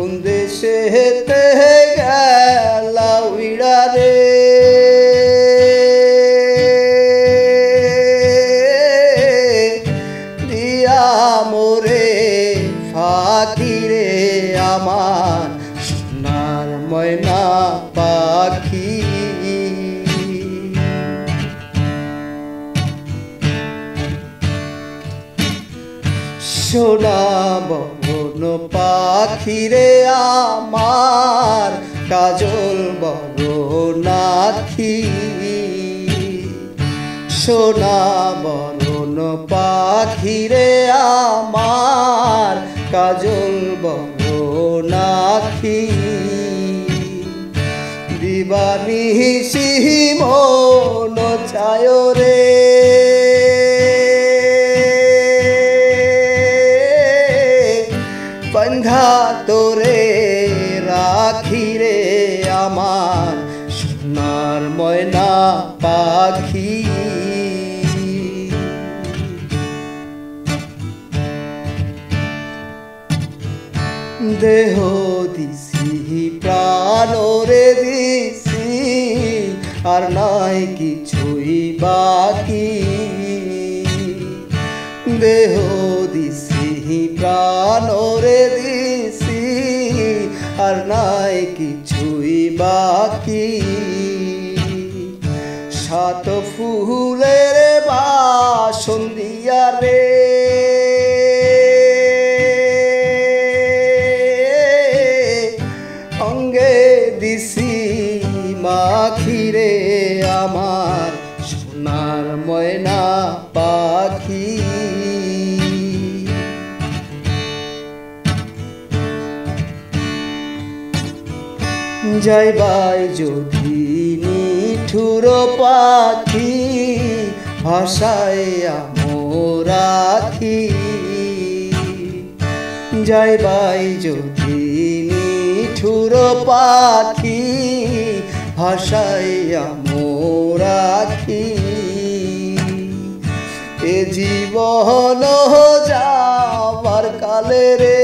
कुंदेशे हेते गला उड़ा रे दिया मोरे फाकी रे आमार सोनार मैना पाखी सोना बन पाखी रे आमार काजल बन नाखी सोना बन पाखी रे आमार काजल बन नाखी दीवानी सिहि मन चाय रे बंधा तोरे राखी रे आमार सोनार मैना पाखी देह दिसी प्राण रे दिसी आर नाई किछुई बाकी देह दिसी प्राण रे दिसी आर नाई किछुई बाकी सात फुलेर बासन दिया रे अंगे दिसी माखी रे आमार सोनार मैना पाखी जय बाई जोधी निठुर पाखी भाषाया मोराखी जय बाई जोधी निठुर पाखी भाषाया मोराखी ए जीवन जावार काले रे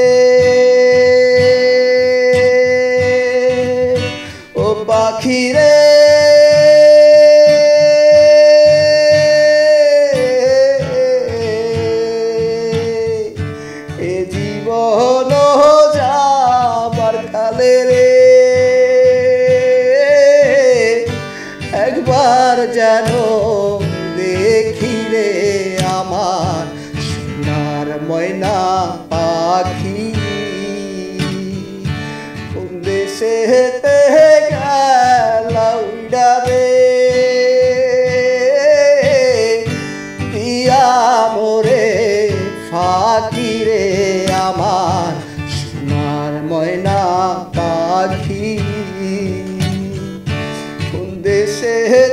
पाखी रे ए जीवन जाबार काले रे एक बार जानो देखी रे आमार सोनार मैना पाखी उन देशे आमार सोनार मैना पाखी कुन देशे